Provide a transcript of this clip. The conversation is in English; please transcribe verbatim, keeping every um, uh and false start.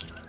closed.